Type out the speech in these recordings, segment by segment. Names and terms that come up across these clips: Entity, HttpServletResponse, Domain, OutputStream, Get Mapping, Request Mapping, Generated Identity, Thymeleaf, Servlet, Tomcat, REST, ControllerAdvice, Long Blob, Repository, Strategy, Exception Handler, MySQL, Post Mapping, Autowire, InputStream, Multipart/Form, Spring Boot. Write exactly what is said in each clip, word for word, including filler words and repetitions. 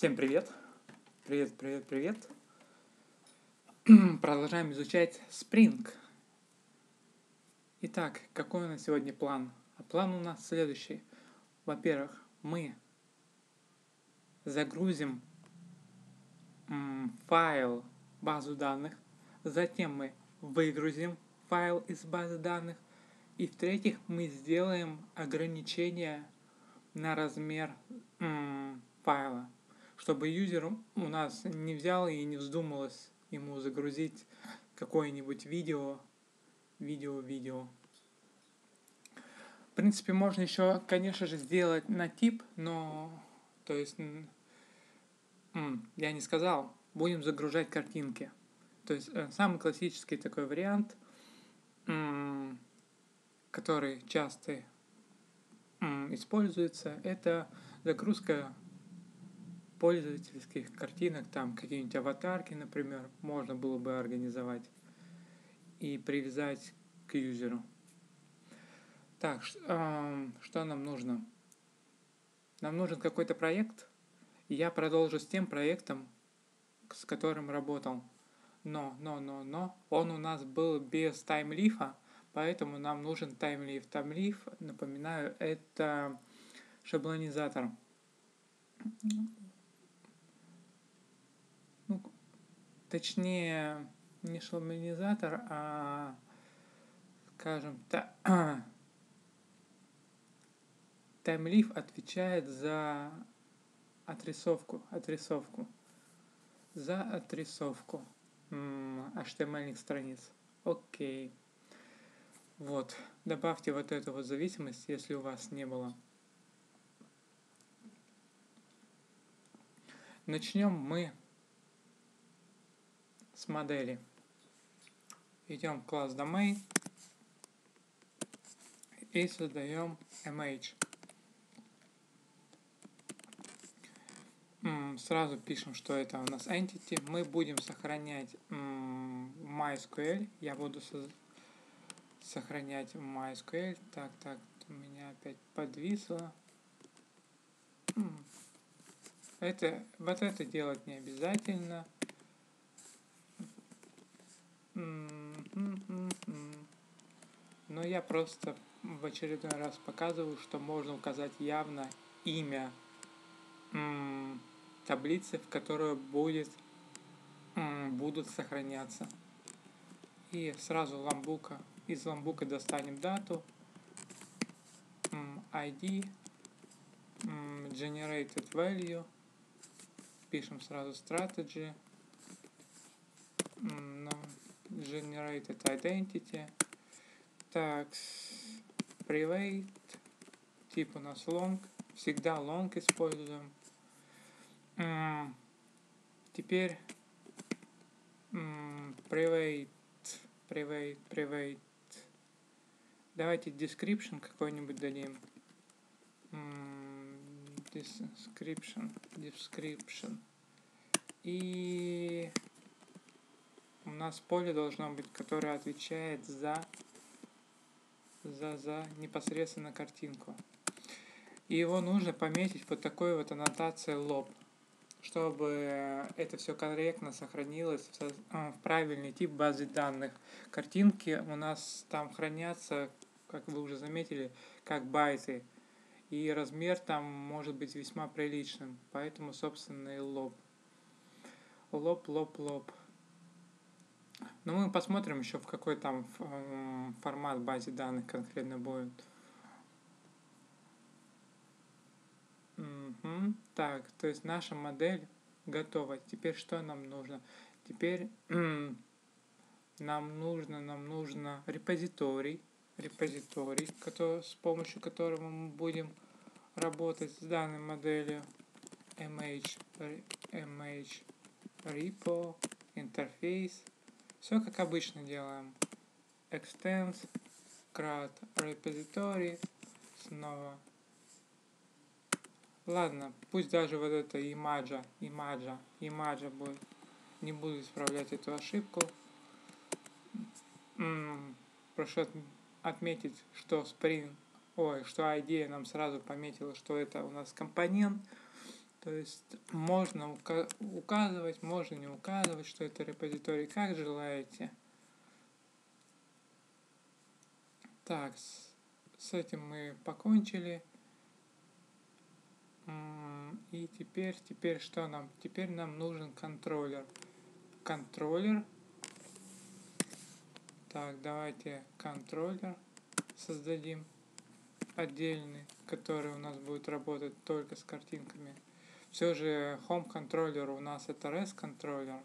Всем привет! Привет, привет, привет! Продолжаем изучать Spring. Итак, какой у нас сегодня план? А план у нас следующий. Во-первых, мы загрузим м, файл в базу данных, затем мы выгрузим файл из базы данных, и в-третьих, мы сделаем ограничение на размер м, файла, чтобы юзер у нас не взял и не вздумалось ему загрузить какое-нибудь видео, видео, видео. В принципе, можно еще, конечно же, сделать на тип, но, то есть, я не сказал, будем загружать картинки. То есть, самый классический такой вариант, который часто используется, это загрузка пользовательских картинок, там какие-нибудь аватарки, например, можно было бы организовать и привязать к юзеру. Так, что нам нужно? Нам нужен какой-то проект. Я продолжу с тем проектом, с которым работал. Но, но, но, но, он у нас был без Thymeleaf'а, поэтому нам нужен Thymeleaf. Thymeleaf, напоминаю, это шаблонизатор. Ну, точнее, не шаблонизатор, а, скажем так, Thymeleaf отвечает за отрисовку, отрисовку, за отрисовку эйч ти эм эль-ных страниц. Окей. Вот, добавьте вот эту вот зависимость, если у вас не было. Начнем мы с модели. Идем в класс Domain и создаем image. Сразу пишем, что это у нас Entity. Мы будем сохранять MySQL. Я буду сохранять MySQL. Так, так, у меня опять подвисло. Это, вот это делать не обязательно. Но я просто в очередной раз показываю, что можно указать явно имя таблицы, в которую будет, будут сохраняться. И сразу ламбука. Из ламбука достанем дату, ай ди, Generated Value. Пишем сразу Strategy, Generated Identity, так, Private, тип у нас Long, всегда Long используем. Теперь Private, Private, Private, давайте Description какой-нибудь дадим. Description, description. И у нас поле должно быть, которое отвечает за, за, за непосредственно картинку. И его нужно пометить вот такой вот аннотацией лоб, чтобы это все корректно сохранилось в, в правильный тип базы данных. Картинки у нас там хранятся, как вы уже заметили, как байты. И размер там может быть весьма приличным. Поэтому, собственно, и лоб. Лоб, лоб, лоб. Но мы посмотрим еще, в какой там формат в базе данных конкретно будет. Угу. Так, то есть наша модель готова. Теперь что нам нужно? Теперь нам нужно, нам нужно репозиторий. Репозиторий, который, с помощью которого мы будем работать с данной моделью. mh, mh repo, интерфейс. Все как обычно делаем. Extends, grad repository, снова. Ладно, пусть даже вот это имаджа, имаджа, имаджа будет. Не буду исправлять эту ошибку. М-м, прошу отметить, что Spring, ой, что идея нам сразу пометила, что это у нас компонент, То есть можно указывать, можно не указывать, что это репозиторий, как желаете. Так, с этим мы покончили. И теперь, теперь что нам? Теперь нам нужен контроллер. Контроллер. Так, давайте контроллер создадим отдельный, который у нас будет работать только с картинками. Все же home контроллер у нас это REST контроллер.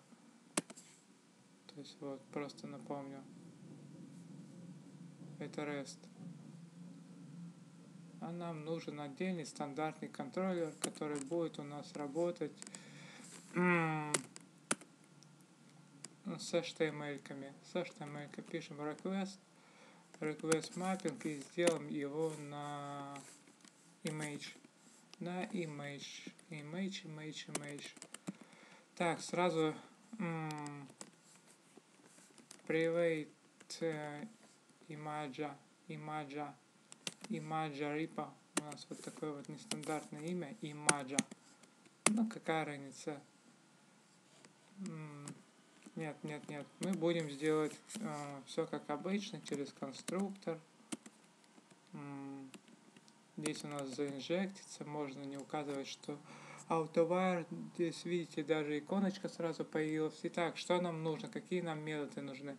То есть вот, просто напомню. Это REST. А нам нужен отдельный стандартный контроллер, который будет у нас работать с эйч ти эм эль-ками. С эйч ти эм эль-кой пишем request, request mapping и сделаем его на image. На image, image, image, image. Так, сразу private э, image, image. Image Repo. У нас вот такое вот нестандартное имя. Image. Ну, какая разница? Нет, нет, нет. Мы будем сделать э, все как обычно, через конструктор. Здесь у нас заинжектится. Можно не указывать, что Autowire. Здесь, видите, даже иконочка сразу появилась. Итак, что нам нужно? Какие нам методы нужны?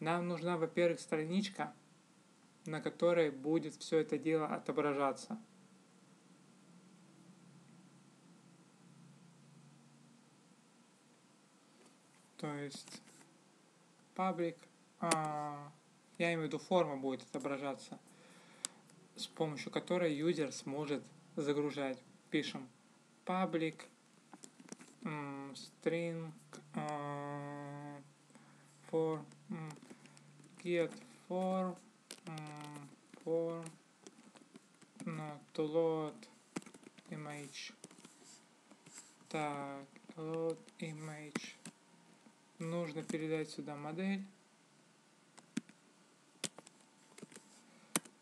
Нам нужна, во-первых, страничка, на которой будет все это дело отображаться. То есть паблик, а, я имею в виду, форма будет отображаться, с помощью которой юзер сможет загружать. Пишем public string а, for get for for no, to load image. Так, load image. Нужно передать сюда модель.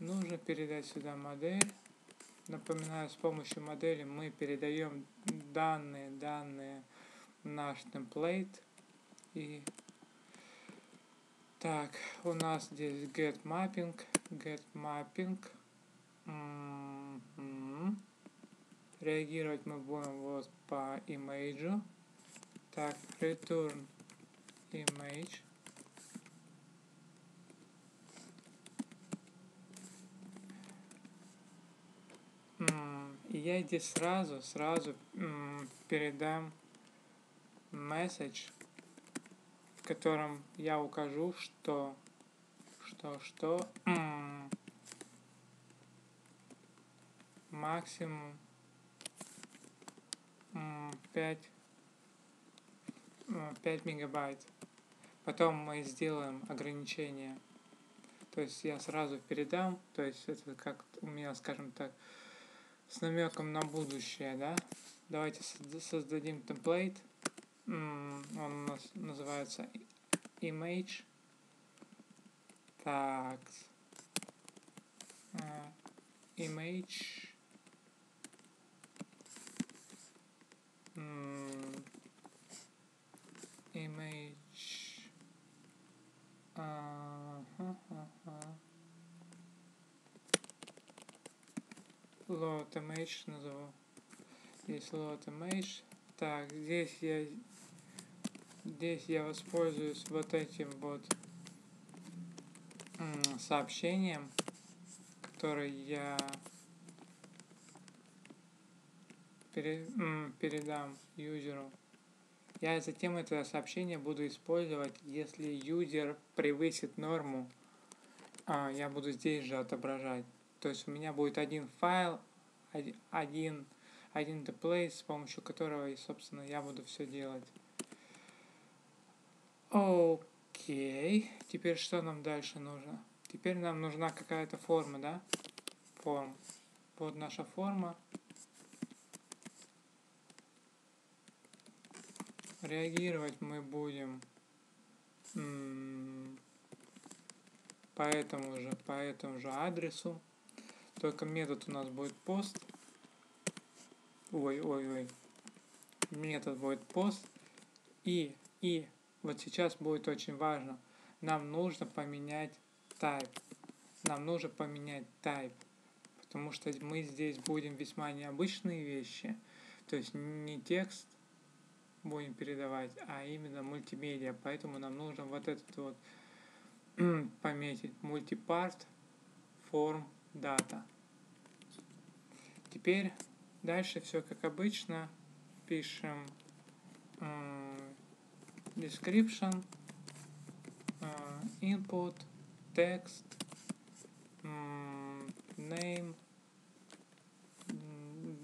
Нужно передать сюда модель. Напоминаю, с помощью модели мы передаем данные, данные наш темплейт. И так, у нас здесь get mapping, get mapping. Mm-hmm. Реагировать мы будем вот по имейджу. Так, return image. Mm-hmm. И я здесь сразу, сразу mm, передам message, в котором я укажу, что что что максимум пять мегабайт. Потом мы сделаем ограничение. То есть я сразу передам, то есть это как у меня, скажем так, с намеком на будущее, да? Давайте создадим темплейт. Он у нас называется image. Так, image image load image назову. Здесь load image. Так, здесь я здесь я воспользуюсь вот этим вот сообщением, которое я пере, передам юзеру. Я затем это сообщение буду использовать, если юзер превысит норму. А, я буду здесь же отображать. То есть у меня будет один файл, один один template, с помощью которого и, собственно, я буду все делать. Окей. Теперь что нам дальше нужно? Теперь нам нужна какая-то форма, да? Форм. Вот наша форма. Реагировать мы будем м-м, по этому же, по этому же адресу. Только метод у нас будет post. ой, ой, ой, метод будет пост, и, и, вот сейчас будет очень важно, нам нужно поменять type, нам нужно поменять type, потому что мы здесь будем весьма необычные вещи, то есть не текст будем передавать, а именно мультимедиа, поэтому нам нужно вот этот вот пометить Multipart/Form data. Теперь дальше все как обычно, пишем description, input, text, name,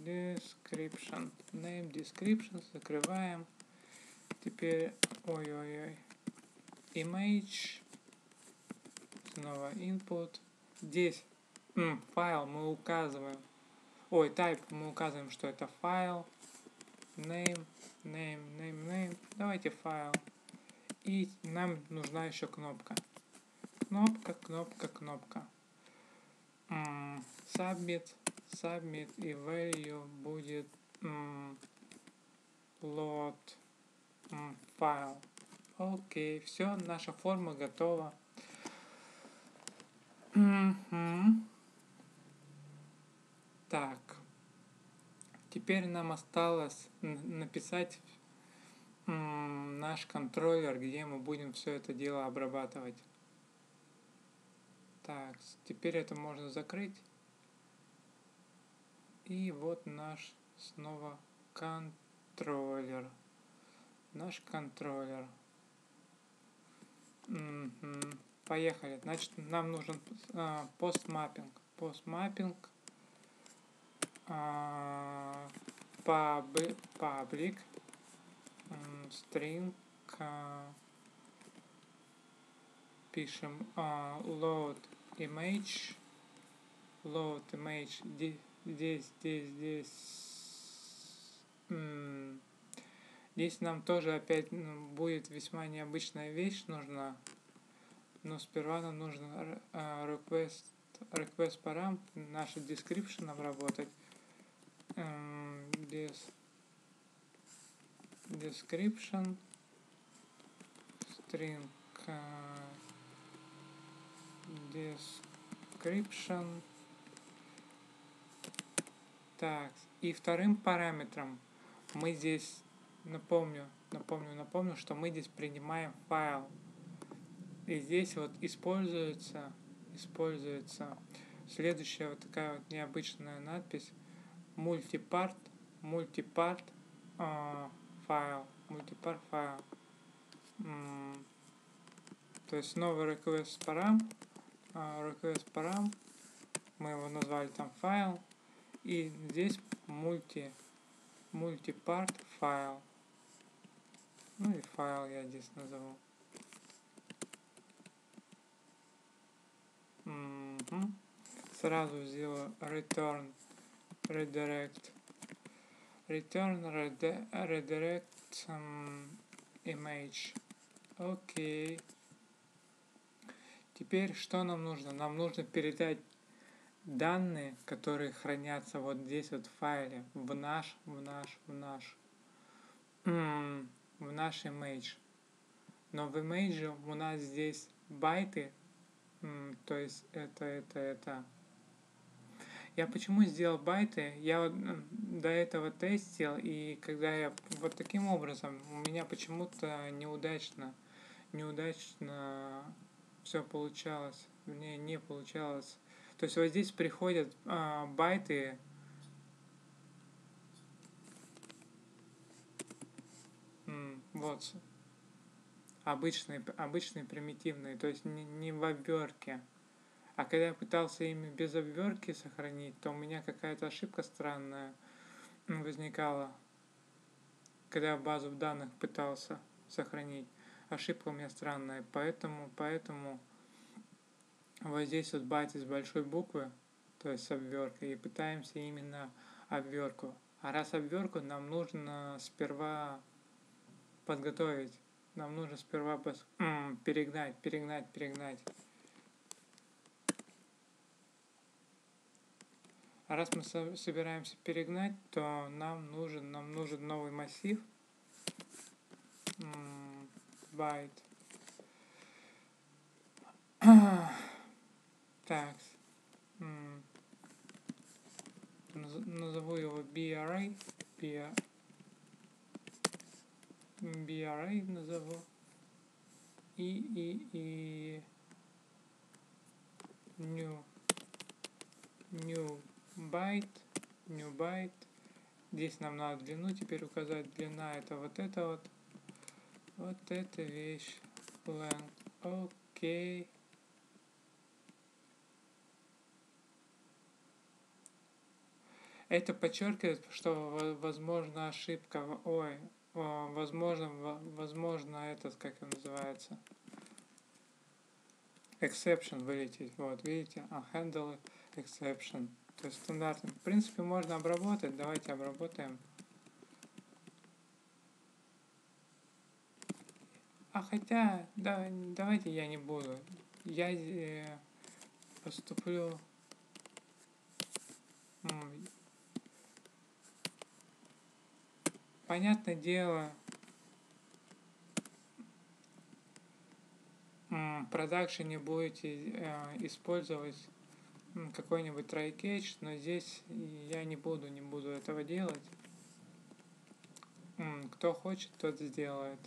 description, name, description, закрываем. Теперь, ой-ой-ой, image, снова input, здесь м, файл мы указываем, ой, type мы указываем, что это файл, name, name, name, name, давайте файл, и нам нужна еще кнопка, кнопка, кнопка, кнопка, м, submit, submit, и value будет м, load, м, файл. Окей, все, наша форма готова. Mm-hmm. Так, теперь нам осталось написать м, наш контроллер, где мы будем все это дело обрабатывать. Так, теперь это можно закрыть. И вот наш снова контроллер. Наш контроллер. Mm-hmm. Поехали. Значит, нам нужен пост маппинг. Пост маппинг паблик string, пишем uh, load image, load image, здесь, здесь, здесь. Mm. Здесь нам тоже опять будет весьма необычная вещь нужна. Но сперва нам нужно request, request param, наш description обработать. Description string description. Так, и вторым параметром мы здесь напомню, напомню, напомню, что мы здесь принимаем файл. И здесь вот используется, используется следующая вот такая вот необычная надпись multipart, multipart э, файл, multipart файл. М-м, то есть новый request param, э, request param, мы его назвали там файл, и здесь multi, multipart файл. Ну и файл я здесь назову. Mm-hmm. Сразу сделаю return, redirect, return, redi redirect um, image. Окей. Okay. Теперь что нам нужно? Нам нужно передать данные, которые хранятся вот здесь вот в файле, в наш, в наш, в наш, mm, в наш image. Но в image у нас здесь байты. Mm, то есть это, это, это. Я почему сделал байты? Я вот до этого тестил, и когда я вот таким образом, у меня почему-то неудачно, неудачно все получалось, мне не получалось. То есть вот здесь приходят а, байты. Mm, вот. Обычные, обычные примитивные, то есть не, не в обвертке. А когда я пытался ими без обвертки сохранить, то у меня какая-то ошибка странная возникала. Когда я базу данных пытался сохранить, ошибка у меня странная. Поэтому, поэтому вот здесь вот байты с большой буквы, то есть с обверткой, и пытаемся именно обвертку. А раз обвертку, нам нужно сперва подготовить. Нам нужно сперва пос... М-м, перегнать, перегнать, перегнать. А раз мы собираемся перегнать, то нам нужен, нам нужен новый массив байт. Так. Назову его би ар эй. би ар эй назову. И, и, и... New. New byte. New byte. Здесь нам надо длину теперь указать. Длина это вот это вот. Вот эта вещь. Length. Окей. Это подчеркивает, что возможно ошибка, ой, возможно, возможно этот, как он называется, exception вылететь, вот, видите, handle exception, то есть стандартный. В принципе, можно обработать, давайте обработаем. А хотя, да, давайте я не буду, я э, поступлю... Понятное дело, в продакшене будете э, использовать какой-нибудь try-catch, но здесь я не буду, не буду этого делать. Кто хочет, тот сделает.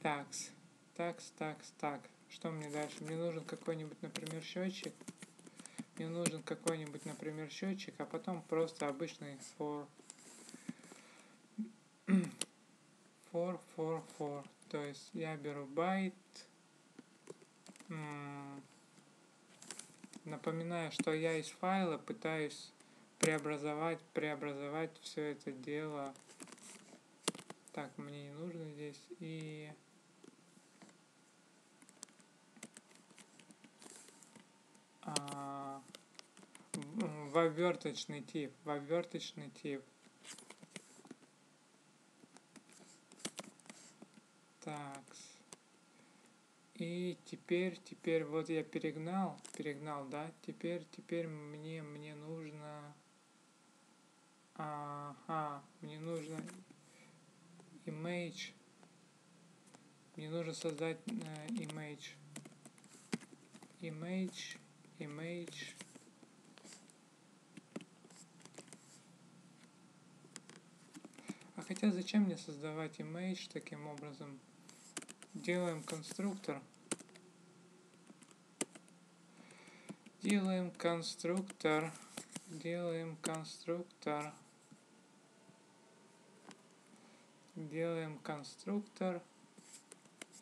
Такс, такс, такс, так. Что мне дальше? Мне нужен какой-нибудь, например, счетчик. Мне нужен какой-нибудь, например, счетчик, а потом просто обычный for. for, for, for, то есть я беру байт, напоминаю, что я из файла пытаюсь преобразовать, преобразовать все это дело, так, мне не нужно здесь, и а, в оберточный тип, в оберточный тип. Так, и теперь, теперь вот я перегнал, перегнал, да, теперь, теперь мне, мне нужно, ага, мне нужно image, мне нужно создать э, image, image, image, а хотя зачем мне создавать image таким образом? Делаем конструктор. Делаем конструктор. Делаем конструктор. Делаем конструктор.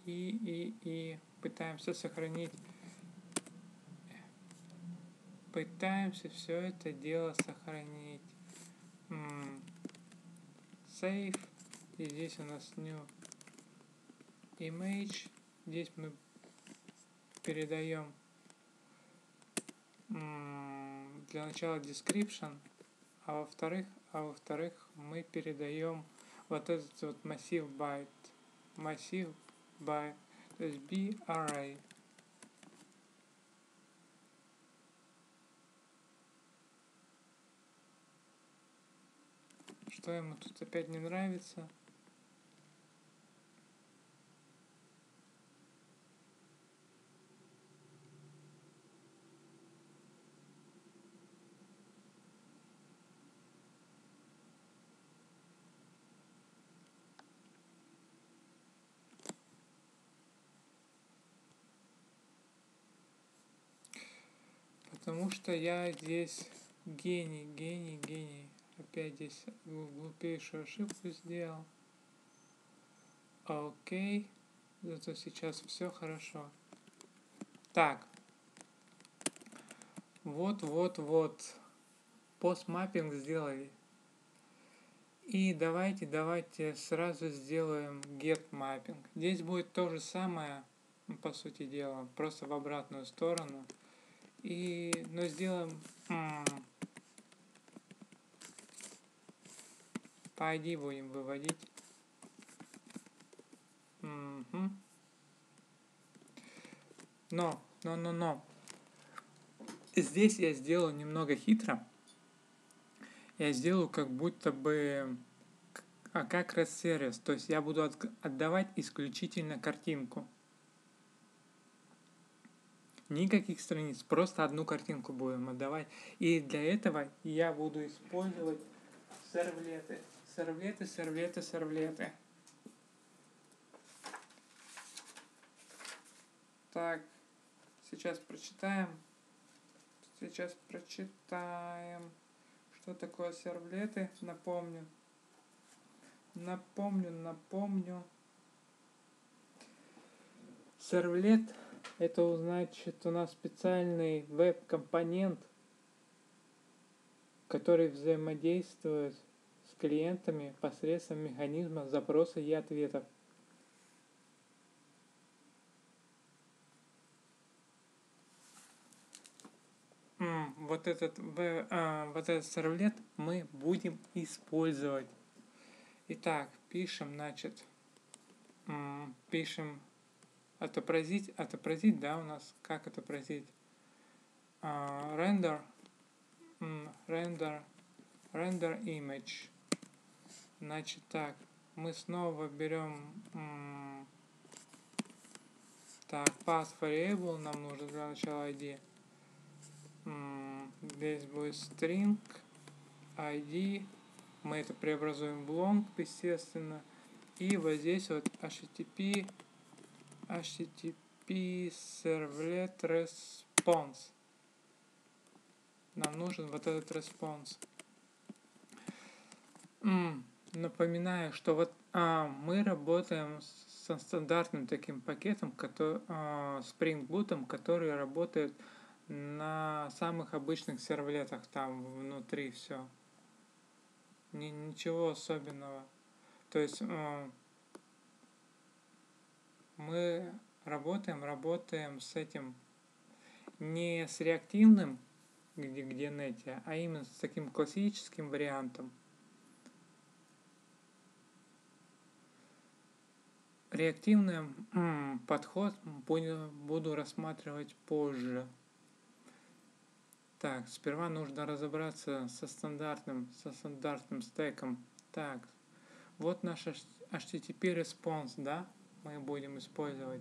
И, и, и. Пытаемся сохранить. Пытаемся все это дело сохранить. М-м. Save. И здесь у нас new. Image, здесь мы передаем для начала description, а во-вторых, а во-вторых, мы передаем вот этот вот массив byte, массив byte, то есть bi-array. Что ему тут опять не нравится? Потому что я здесь гений, гений, гений. Опять здесь глупейшую ошибку сделал. Окей. Зато сейчас все хорошо. Так. Вот, вот, вот. Постмаппинг сделали. И давайте, давайте сразу сделаем get mapping. Здесь будет то же самое, по сути дела, просто в обратную сторону. И, но сделаем по ай ди будем выводить. Угу. Но, но, но, но. Здесь я сделал немного хитро. я сделаю как будто бы а как REST сервис, то есть я буду отдавать исключительно картинку. Никаких страниц, просто одну картинку будем отдавать. И для этого я буду использовать сервлеты. Сервлеты, сервлеты, сервлеты. Так, сейчас прочитаем. Сейчас прочитаем, что такое сервлеты. Напомню. Напомню, напомню. Сервлет — это значит у нас специальный веб-компонент, который взаимодействует с клиентами посредством механизма запроса и ответов. Mm, вот этот, э, вот этот сервлет мы будем использовать. Итак, пишем, значит, пишем отобразить, отобразить, да, у нас как отобразить, рендер, рендер, рендер image. Значит, так, мы снова берем, м, так, path variable нам нужно для начала ай ди, м, здесь будет string, ай ди, мы это преобразуем в long, естественно, и вот здесь вот http HttpServletResponse. Нам нужен вот этот response. М-м, напоминаю, что вот а, мы работаем со стандартным таким пакетом, который, а, Spring Boot, который работает на самых обычных сервлетах. Там внутри все. Ни, ничего особенного. То есть... А, мы работаем, работаем с этим не с реактивным, где, где нете, а именно с таким классическим вариантом. Реактивный м, подход буду, буду рассматривать позже. Так, сперва нужно разобраться со стандартным, со стандартным стеком. Так, вот наш http response, да? Мы будем использовать.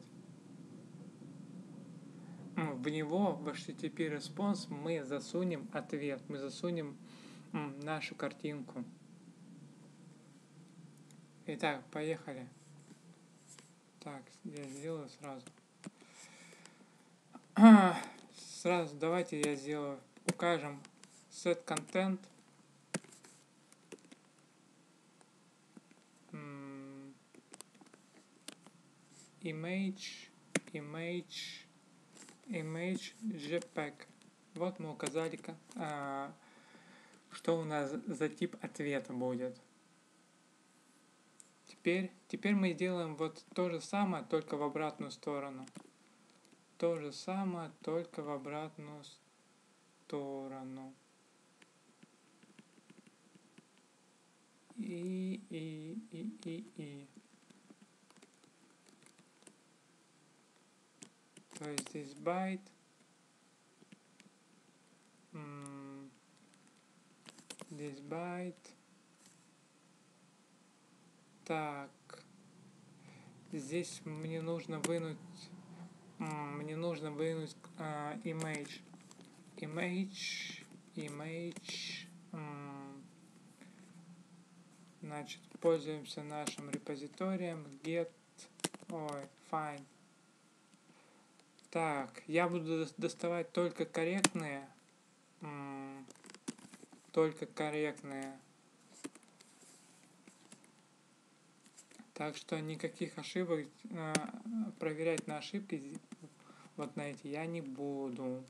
В него, в http response, мы засунем ответ, мы засунем нашу картинку. Итак, поехали. Так, я сделаю сразу. Сразу давайте я сделаю, укажем set content. Image, image, image, jpeg. Вот мы указали, а, что у нас за тип ответа будет. Теперь, теперь мы делаем вот то же самое, только в обратную сторону. То же самое, только в обратную сторону. И, и, и, и, и. То есть здесь байт, здесь байт, так, здесь мне нужно вынуть, мне нужно вынуть а, image, image, image, значит, пользуемся нашим репозиторием, get, ой, find. Так, я буду доставать только корректные, м-м, только корректные, так что никаких ошибок, э, проверять на ошибки вот на эти я не буду.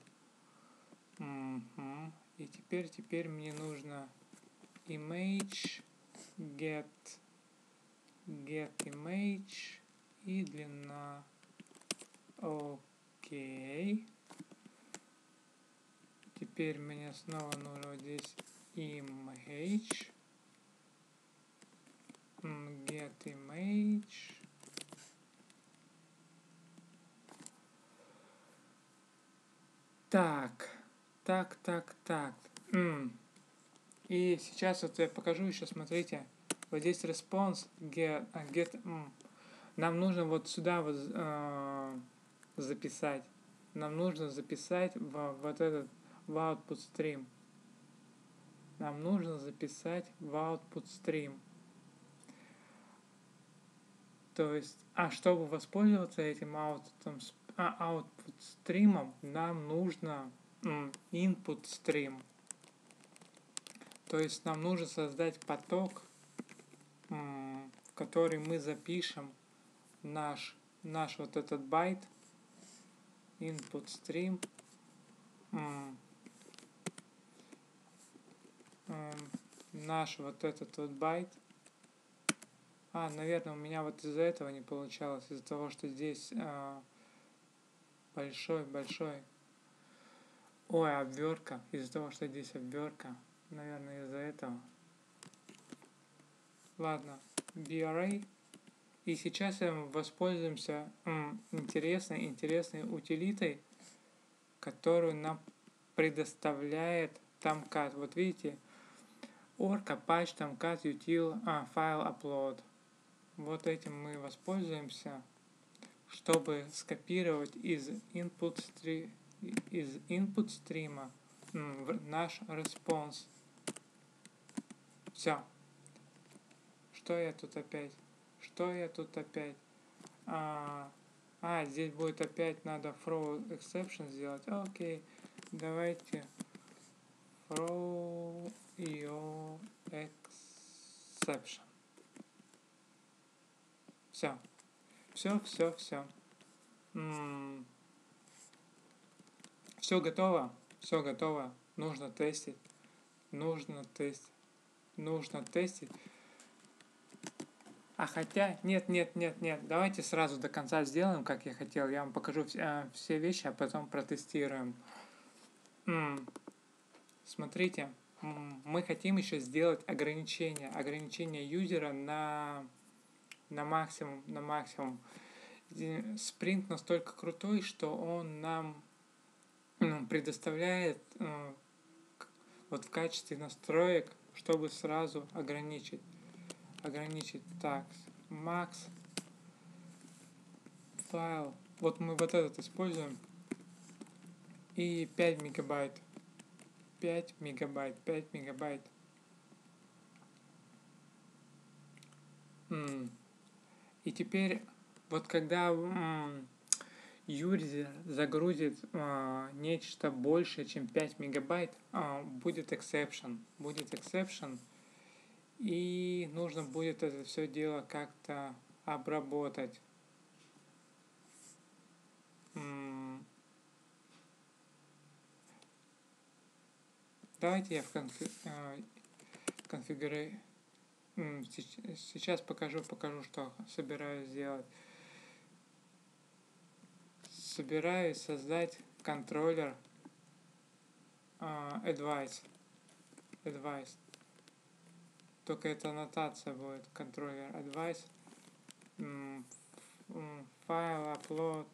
М-м-м. И теперь, теперь мне нужно image, get, get image и длина. О. Окей. Теперь мне снова нужно здесь image, get image. Так, так, так, так. И сейчас вот я покажу еще, смотрите, вот здесь response get, get mm. Нам нужно вот сюда вот э, записать. Нам нужно записать в, вот этот в OutputStream. Нам нужно записать в OutputStream. То есть, а чтобы воспользоваться этим OutputStream, нам нужно InputStream. То есть нам нужно создать поток, в который мы запишем наш, наш вот этот байт InputStream. Наш вот этот вот байт. А, наверное, у меня вот из-за этого не получалось, из-за того, что здесь большой-большой. Ой, обвертка. Из-за того, что здесь обвертка. Наверное, из-за этого. Ладно, B array. И сейчас воспользуемся м, интересной, интересной утилитой, которую нам предоставляет Tomcat. Вот видите, org, apache, tomcat, util, а, файл upload. Вот этим мы воспользуемся, чтобы скопировать из input stream, из input стрима наш response. Все. Что я тут опять? Что я тут опять? А, а здесь будет опять надо throw exception сделать. Окей. Давайте throw your exception. Все. Все, все, все. М-м. Все готово. Все готово. Нужно тестить. Нужно тестить. Нужно тестить. А хотя, нет, нет, нет, нет. Давайте сразу до конца сделаем, как я хотел. Я вам покажу все, все вещи, а потом протестируем. М-м. Смотрите, м-м. мы хотим еще сделать ограничение. Ограничение юзера на, на максимум, на максимум. Спринт настолько крутой, что он нам предоставляет э, вот в качестве настроек, чтобы сразу ограничить. Ограничить. Так, max файл. Вот мы вот этот используем. И пять мегабайт. пять мегабайт. пять мегабайт. М-м. И теперь, вот когда... М-м, юзер загрузит э, нечто больше, чем пять мегабайт, э, будет exception. Будет exception. И нужно будет это все дело как-то обработать. М-м. Давайте я в конфи э, конфигуре... М-м, сейчас покажу, покажу, что собираюсь сделать. Собираюсь создать контроллер uh, advice. advice. Только это аннотация будет. Контроллер advice. Mm, mm, файл upload.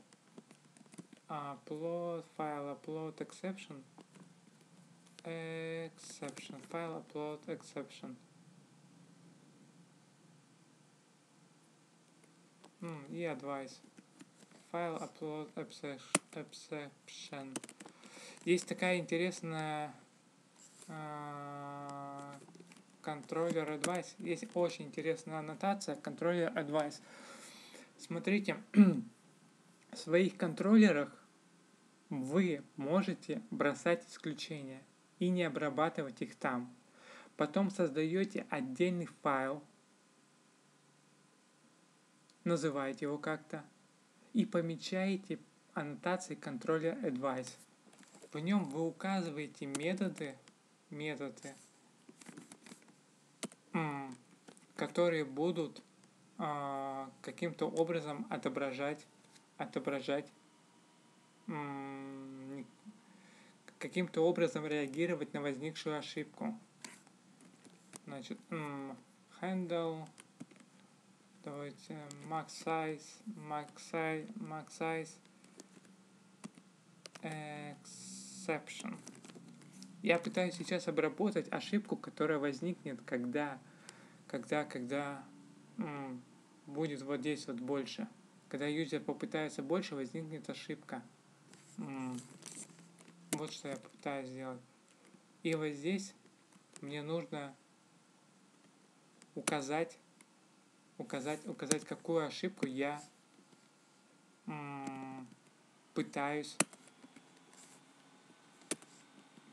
Upload. Файл upload exception. Exception. Файл upload exception. Mm, и advice. Файл upload exception. Есть такая интересная э, ControllerAdvice. Есть очень интересная аннотация ControllerAdvice. Смотрите, в своих контроллерах вы можете бросать исключения и не обрабатывать их там. Потом создаете отдельный файл, называете его как-то, и помечаете аннотации ControllerAdvice. В нем вы указываете методы, методы, которые будут э, каким-то образом отображать, отображать, э, каким-то образом реагировать на возникшую ошибку. Значит, э, handle. Давайте max size, max size, max size, exception. Я пытаюсь сейчас обработать ошибку, которая возникнет, когда, когда, когда м, будет вот здесь вот больше. Когда юзер попытается больше, возникнет ошибка. М, вот что я пытаюсь сделать. И вот здесь мне нужно указать, указать, указать, какую ошибку я м, пытаюсь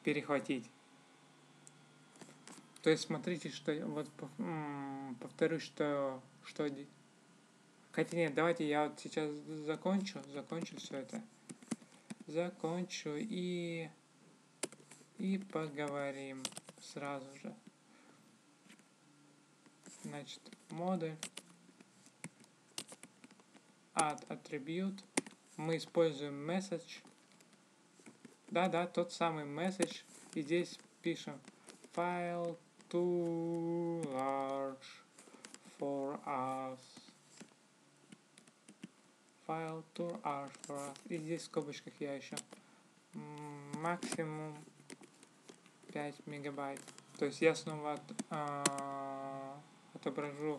перехватить. То есть смотрите, что я вот повторю, что что хотя нет, давайте я вот сейчас закончу, закончу все это, закончу и и поговорим сразу же. Значит, модуль add attribute, мы используем message. Да, да, тот самый message. И здесь пишем file too large for us. File too large for us. И здесь в скобочках я еще максимум пять мегабайт. То есть я снова от, э, отображу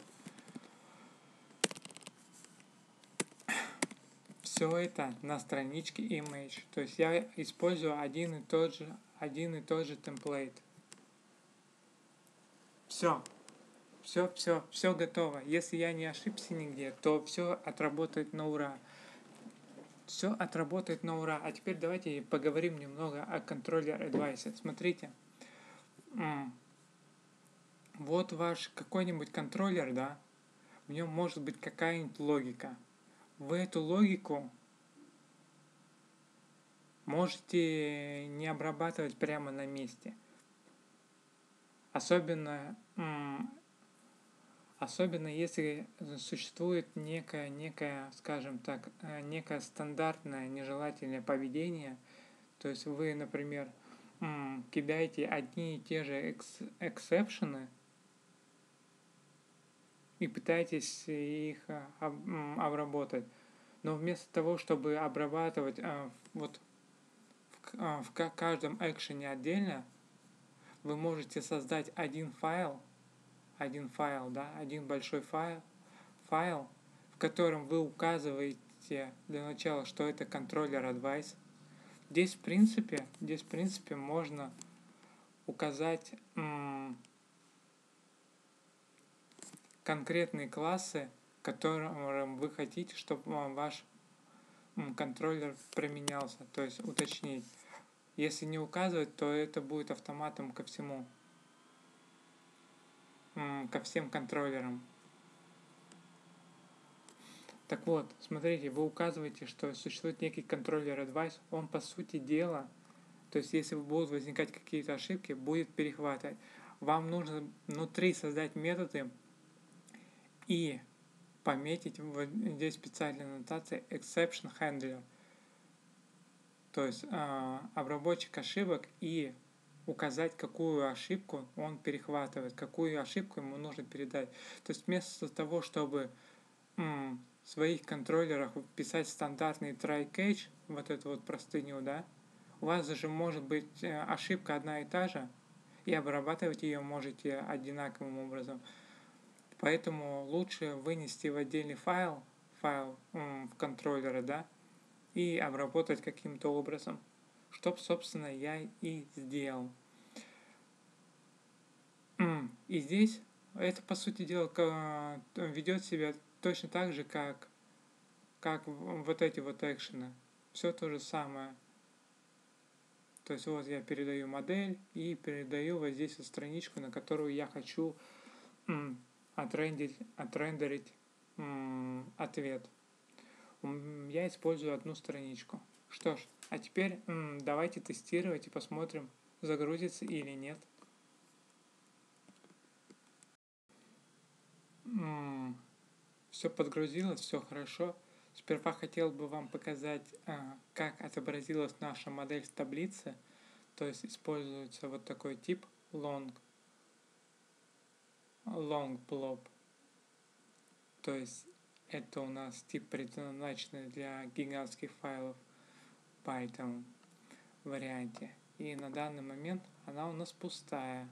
все это на страничке image. То есть я использую один и тот же один и тот же темплейт. Все, все, все, все готово. Если я не ошибся нигде, то все отработает на ура. Все отработает на ура. А теперь давайте поговорим немного о ControllerAdvice. Смотрите, вот ваш какой-нибудь контроллер, да? В нем может быть какая-нибудь логика. Вы эту логику можете не обрабатывать прямо на месте. Особенно, особенно если существует некое, некое, скажем так, некое стандартное нежелательное поведение. То есть вы, например, кидаете одни и те же эксепшены, и пытаетесь их обработать. Но вместо того, чтобы обрабатывать а, вот в, а, в каждом экшене отдельно, вы можете создать один файл, один файл, да, один большой файл, файл, в котором вы указываете для начала, что это ControllerAdvice. Здесь, в принципе, здесь, в принципе, можно указать конкретные классы, которым вы хотите, чтобы ваш контроллер применялся. То есть уточнить. Если не указывать, то это будет автоматом ко всему, ко всем контроллерам. Так вот, смотрите, вы указываете, что существует некий ControllerAdvice. Он, по сути дела, то есть если будут возникать какие-то ошибки, будет перехватывать. Вам нужно внутри создать методы и пометить вот здесь специальная аннотация Exception Handler. То есть э, обработчик ошибок, и указать, какую ошибку он перехватывает, какую ошибку ему нужно передать. То есть вместо того, чтобы м, в своих контроллерах писать стандартный try-catch, вот эту вот простыню, да, у вас же может быть э, ошибка одна и та же, и обрабатывать ее можете одинаковым образом. Поэтому лучше вынести в отдельный файл, файл м, в контроллеры, да, и обработать каким-то образом, что, собственно, я и сделал. И здесь это, по сути дела, ведет себя точно так же, как, как вот эти вот экшены. Все то же самое. То есть вот я передаю модель и передаю вот здесь вот страничку, на которую я хочу м, Отрендерить, отрендерить м, ответ. Я использую одну страничку. Что ж, а теперь м, давайте тестировать и посмотрим, загрузится или нет. М, все подгрузилось, все хорошо. Сперва хотел бы вам показать, а, как отобразилась наша модель в таблице. То есть используется вот такой тип long. Long Blob, то есть это у нас тип, предназначенный для гигантских файлов в Python варианте. И на данный момент она у нас пустая.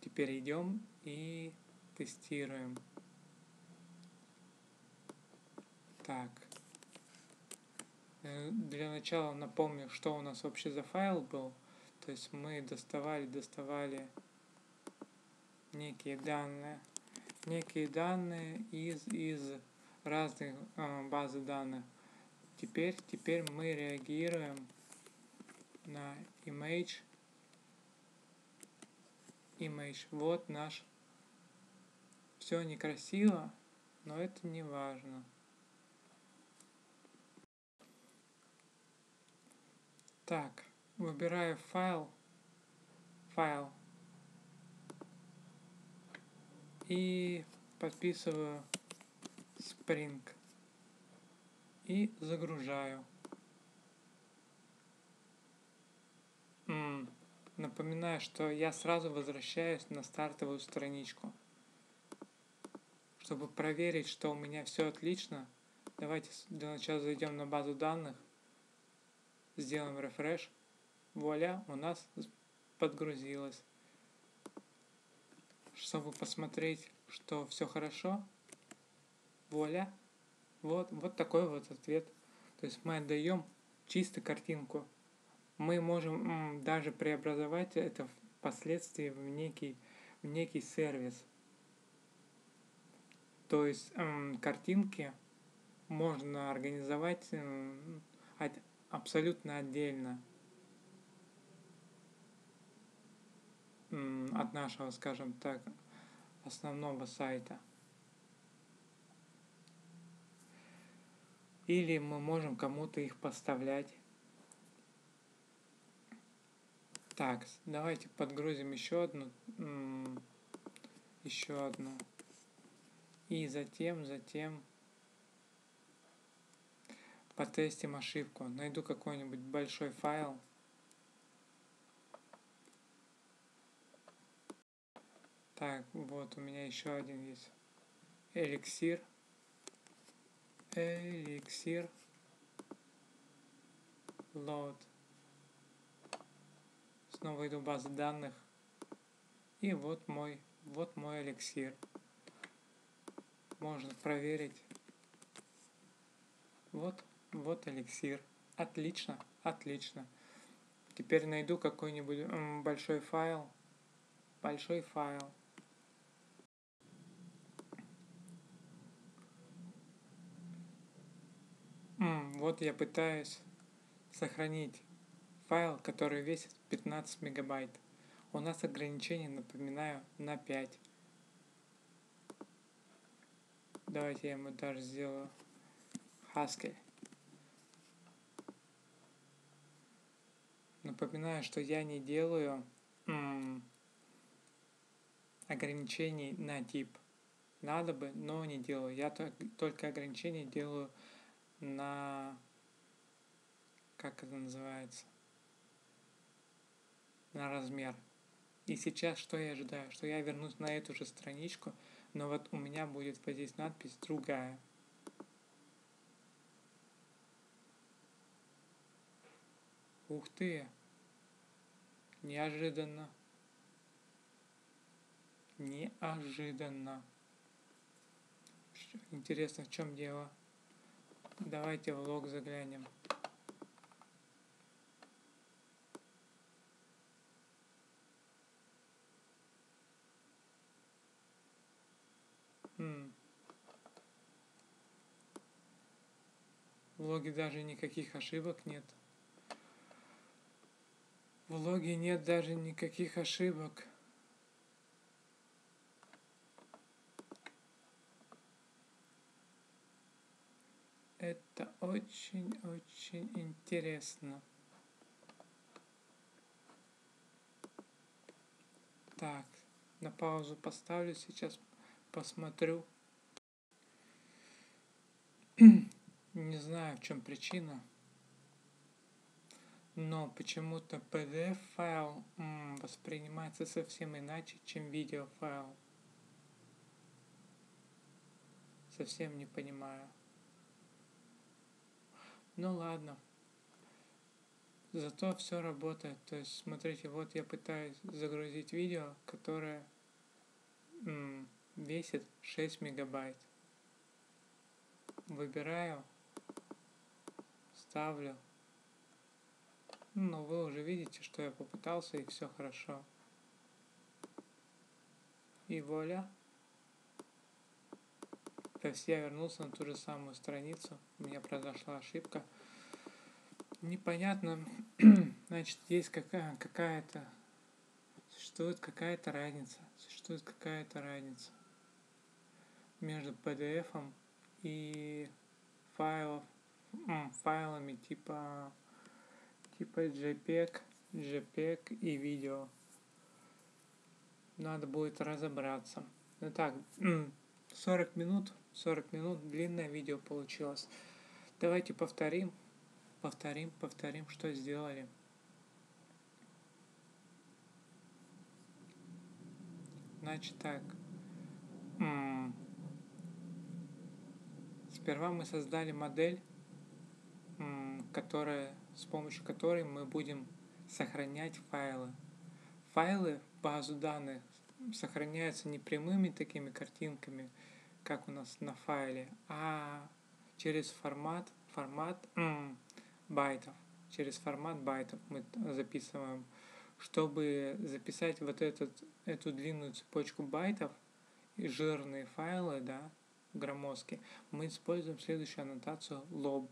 Теперь идем и тестируем. Так. Для начала напомню, что у нас вообще за файл был. То есть мы доставали, доставали некие данные. Некие данные из, из разных э, баз данных. Теперь, теперь мы реагируем на image. Image. Вот наш. Все некрасиво, но это не важно. Так, выбираю файл, файл и подписываю Spring и загружаю. М-м, напоминаю, что я сразу возвращаюсь на стартовую страничку. Чтобы проверить, что у меня все отлично, давайте для начала зайдем на базу данных. Сделаем рефреш. Вуаля, у нас подгрузилось. Чтобы посмотреть, что все хорошо. Вуаля. Вот, вот такой вот ответ. То есть мы отдаем чисто картинку. Мы можем м, даже преобразовать это впоследствии в некий, в некий сервис. То есть м, картинки можно организовать м, от абсолютно отдельно от нашего, скажем так, основного сайта. Или мы можем кому-то их поставлять. Так, давайте подгрузим еще одну, еще одну. И затем, затем... потестим ошибку. Найду какой-нибудь большой файл. Так, вот у меня еще один есть. Эликсир. Эликсир. Load. Снова иду в базу данных. И вот мой, вот мой эликсир. Можно проверить. Вот. Вот эликсир. Отлично, отлично. Теперь найду какой-нибудь большой файл. Большой файл. М, вот я пытаюсь сохранить файл, который весит пятнадцать мегабайт. У нас ограничение, напоминаю, на пять. Давайте я ему даже сделаю Haskell. Напоминаю, что я не делаю м, ограничений на тип. Надо бы, но не делаю. Я только ограничения делаю на... Как это называется? На размер. И сейчас что я ожидаю? Что я вернусь на эту же страничку, но вот у меня будет вот здесь надпись «Другая». Ух ты! Неожиданно. Неожиданно. Интересно, в чем дело? Давайте в лог заглянем. М. В логе даже никаких ошибок нет. В логе нет даже никаких ошибок. Это очень-очень интересно. Так, на паузу поставлю, сейчас посмотрю. Не знаю, в чем причина. Но почему-то пи ди эф-файл м, воспринимается совсем иначе, чем видеофайл. Совсем не понимаю. Ну ладно. зато все работает. То есть, смотрите, вот я пытаюсь загрузить видео, которое м, весит шесть мегабайт. Выбираю, ставлю. Ну, вы уже видите, что я попытался, и все хорошо. И вуаля. То есть я вернулся на ту же самую страницу. У меня произошла ошибка. Непонятно. Значит, есть какая- какая-то... Существует какая-то разница. Существует какая-то разница между пи ди эф-ом и файлов, файлами типа... типа JPEG, JPEG и видео. Надо будет разобраться. Итак, сорок минут, сорок минут, длинное видео получилось. Давайте повторим, повторим, повторим, что сделали. Значит так. Сперва мы создали модель, которая... с помощью которой мы будем сохранять файлы. Файлы в базу данных сохраняются не прямыми такими картинками, как у нас на файле, а через формат, формат м, байтов. Через формат байтов мы записываем. Чтобы записать вот этот, эту длинную цепочку байтов и жирные файлы, да, громоздкие, мы используем следующую аннотацию лоб,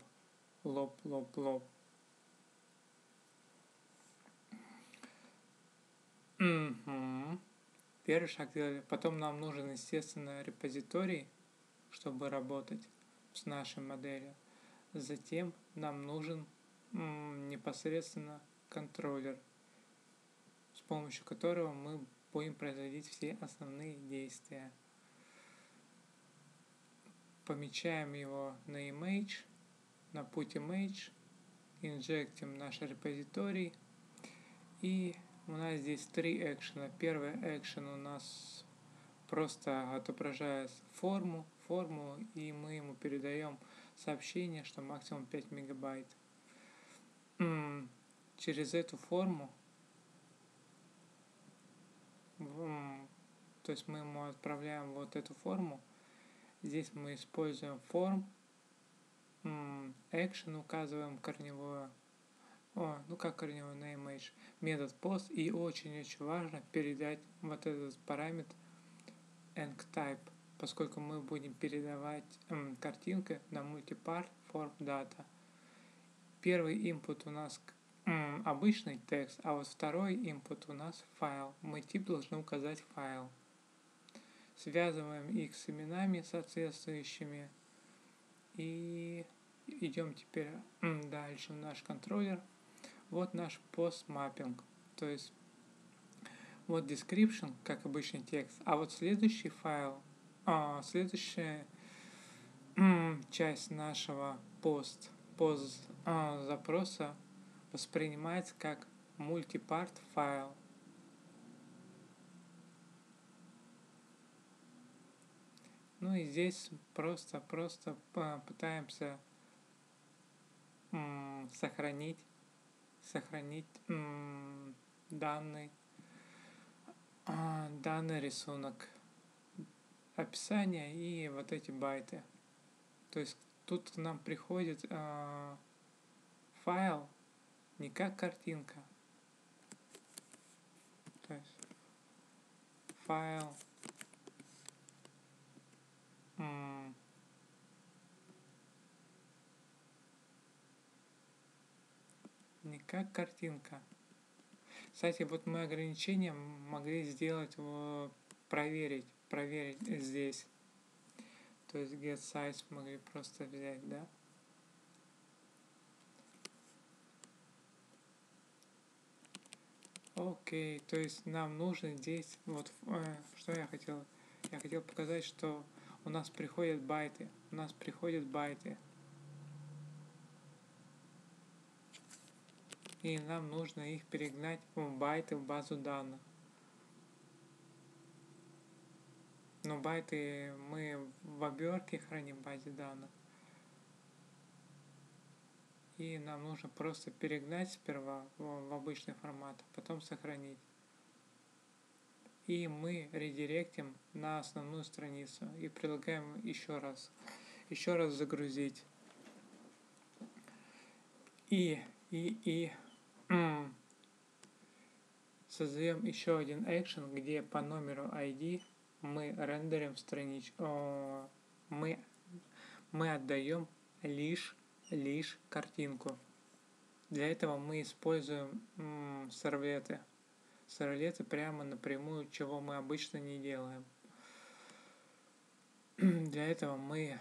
лоб, лоб, лоб. Угу. Первый шаг делали. Потом нам нужен, естественно, репозиторий, чтобы работать с нашей моделью. Затем нам нужен м, непосредственно контроллер, с помощью которого мы будем производить все основные действия. Помечаем его на image, на путь image, инжектим наш репозиторий, и у нас здесь три экшена. Первый экшен у нас просто отображает форму, форму, и мы ему передаем сообщение, что максимум пять мегабайт. Через эту форму, то есть мы ему отправляем вот эту форму. Здесь мы используем форм, экшен указываем корневое. О, ну как корневой на image, метод post, и очень-очень важно передать вот этот параметр EncType, поскольку мы будем передавать эм, картинки на Multipart/Form. Первый input у нас эм, обычный текст, а вот второй input у нас файл. Мы тип должны указать файл. Связываем их с именами соответствующими и идем теперь эм, дальше в наш контроллер. Вот наш Post Mapping, то есть вот description, как обычный текст, а вот следующий файл, а, следующая часть нашего пост, пост а, запроса воспринимается как multipart файл. Ну и здесь просто-просто пытаемся м, сохранить сохранить м, данный, а, данный рисунок, описание и вот эти байты. То есть тут к нам приходит а, файл не как картинка, то есть файл м, не как картинка. Кстати, вот мы ограничения могли сделать, проверить, проверить здесь. То есть get size могли просто взять, да? Окей, то есть нам нужно здесь, вот э, что я хотел, я хотел показать, что у нас приходят байты, у нас приходят байты. И нам нужно их перегнать в байты, в базу данных. Но байты мы в обертке храним в базе данных. и нам нужно просто перегнать сперва в обычный формат, потом сохранить. И мы редиректим на основную страницу и предлагаем еще раз, еще раз загрузить. И, и, и создаем еще один экшен, где по номеру ай ди мы рендерим страничку, мы, мы отдаем лишь, лишь картинку. Для этого мы используем м, сервлеты. Сервлеты прямо напрямую, чего мы обычно не делаем. Для этого мы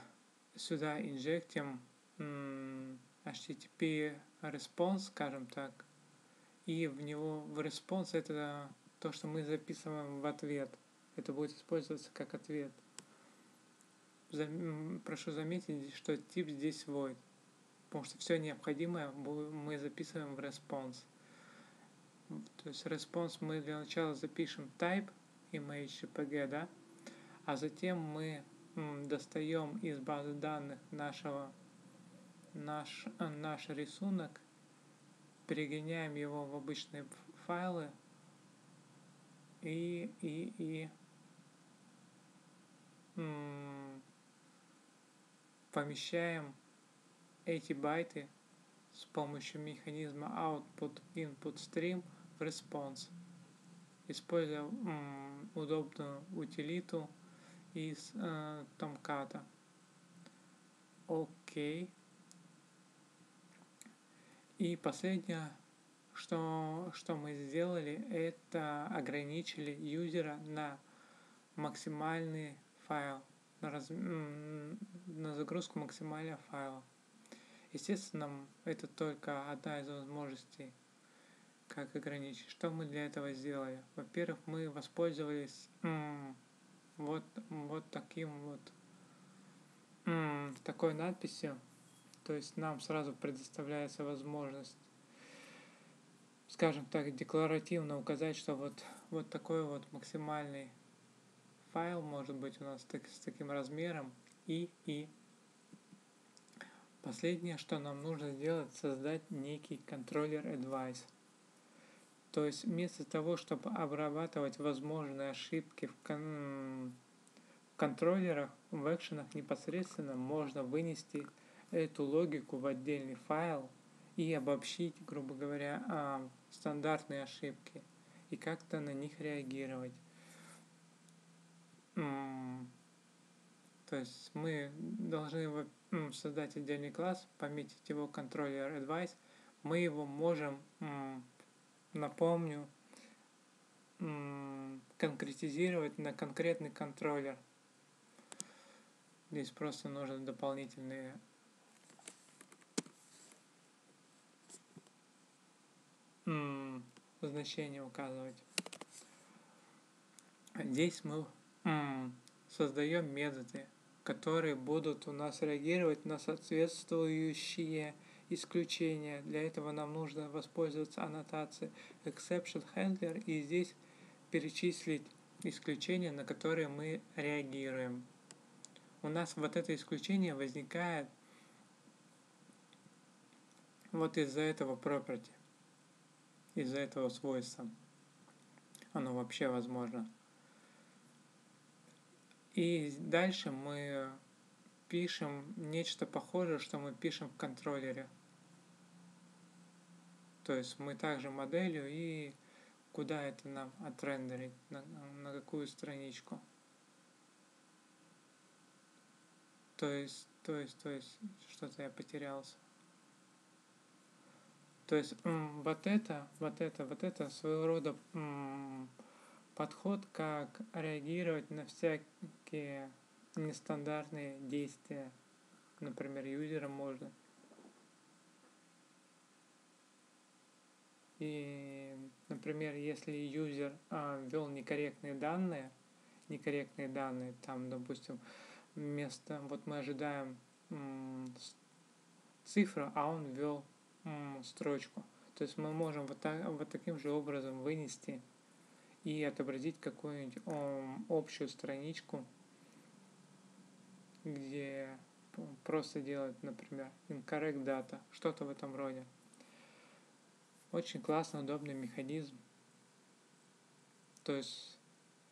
сюда инжектим HttpServlet Response, скажем так, и в него, в response, это то, что мы записываем в ответ. Это будет использоваться как ответ. Зам, прошу заметить, что тип здесь void, потому что все необходимое мы записываем в response. То есть response мы для начала запишем type image jpg, да, а затем мы м, достаем из базы данных нашего наш наш рисунок, перегоняем его в обычные файлы и и и м, помещаем эти байты с помощью механизма OutputStream в response, используя м, удобную утилиту из э, Tomcat. Окей. И последнее, что, что мы сделали, это ограничили юзера на максимальный файл, на, раз, на загрузку максимального файла. Естественно, это только одна из возможностей, как ограничить. Что мы для этого сделали? Во-первых, мы воспользовались м, вот, вот таким вот м, такой надписью. То есть нам сразу предоставляется возможность, скажем так, декларативно указать, что вот, вот такой вот максимальный файл может быть у нас так, с таким размером. И, и последнее, что нам нужно сделать, создать некий ControllerAdvice. То есть вместо того, чтобы обрабатывать возможные ошибки в, кон в контроллерах, в экшенах непосредственно можно вынести эту логику в отдельный файл и обобщить, грубо говоря, стандартные ошибки и как-то на них реагировать. То есть мы должны создать отдельный класс, пометить его ControllerAdvice. Мы его можем, напомню, конкретизировать на конкретный контроллер. Здесь просто нужны дополнительные значение указывать. Здесь мы mm. создаем методы, которые будут у нас реагировать на соответствующие исключения. Для этого нам нужно воспользоваться аннотацией Exception Handler и здесь перечислить исключения, на которые мы реагируем. У нас вот это исключение возникает вот из-за этого property. Из-за этого свойства оно вообще возможно. И дальше мы пишем нечто похожее, что мы пишем в контроллере. То есть мы также моделью и куда это нам отрендерить, на, на какую страничку. То есть, то есть, то есть, что-то я потерялся. То есть вот это, вот это, вот это своего рода подход, как реагировать на всякие нестандартные действия. Например, юзера можно. И, например, если юзер а, ввел некорректные данные, некорректные данные, там, допустим, вместо, вот мы ожидаем м, цифру, а он ввел строчку. То есть мы можем вот, так, вот таким же образом вынести и отобразить какую-нибудь общую страничку, где просто делать, например, incorrect data, что-то в этом роде. Очень классный, удобный механизм. То есть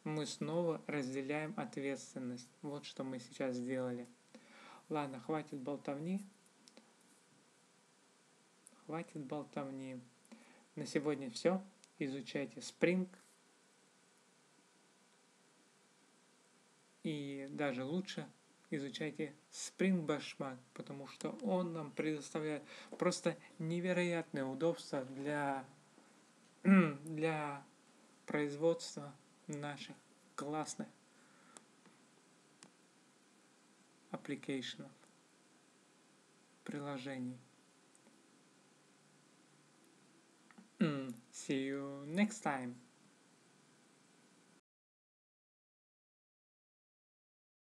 мы снова разделяем ответственность. Вот что мы сейчас сделали. Ладно, хватит болтовни. Хватит болтовни. На сегодня все. Изучайте Spring. И даже лучше изучайте Spring Boot, потому что он нам предоставляет просто невероятное удобство для, для производства наших классных application, приложений. See you next time.